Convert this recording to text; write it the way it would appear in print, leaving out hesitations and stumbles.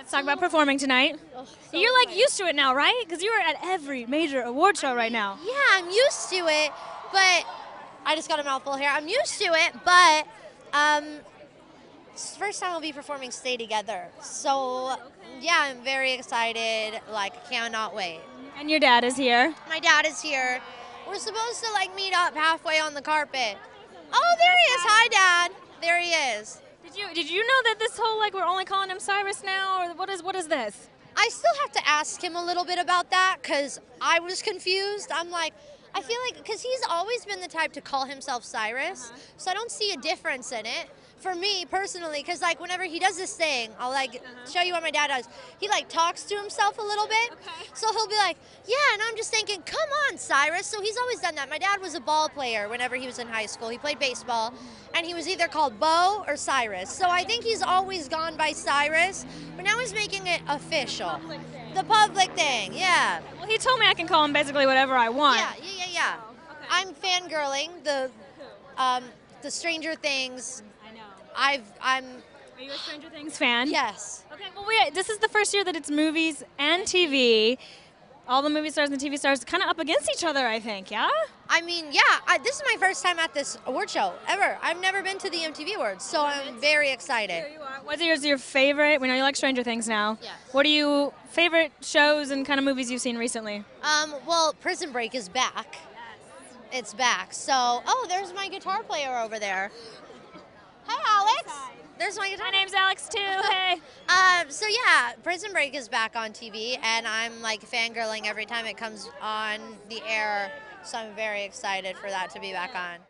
Let's talk about performing tonight. Oh, so you're like used to it now, right? Because you are at every major award show right now. Yeah, I'm used to it, but I just got a mouthful here. I'm used to it, but first time I'll be performing Stay Together. So yeah, I'm very excited. Like, cannot wait. And your dad is here. My dad is here. We're supposed to like meet up halfway on the carpet. Oh, there he is. Hi, Dad. There he is. Did you know that this whole, like, we're only calling him Cyrus now, or what is this? I still have to ask him a little bit about that, because I was confused. I'm like, I feel like, because he's always been the type to call himself Cyrus, so I don't see a difference in it for me personally, because, like, whenever he does this thing, I'll, like, show you what my dad does. He, like, talks to himself a little bit, so he'll be like, yeah, and I'm just thinking, come on, Cyrus. So he's always done that. My dad was a ball player whenever he was in high school. He played baseball, and he was either called Bo or Cyrus. So I think he's always gone by Cyrus, but now he's making it official. The public thing, yeah. Well, he told me I can call him basically whatever I want. Yeah. Oh, okay. I'm fangirling the Stranger Things. I know. Are you a Stranger Things fan? Yes. Okay. Well, this is the first year that it's movies and TV. All the movie stars and TV stars kind of up against each other, I think. Yeah. I mean, yeah. This is my first time at this award show ever. I've never been to the MTV Awards, so I'm very excited. Here you are. What is your favorite? We know you like Stranger Things now. Yes. What are your favorite shows and kind of movies you've seen recently? Well, Prison Break is back. Yes. It's back. So, oh, there's my guitar player over there. Hi, Alex. Hi. There's my guitar. My name's Alex too. Hey. So yeah, Prison Break is back on TV, and I'm like fangirling every time it comes on the air. So I'm very excited for that to be back on.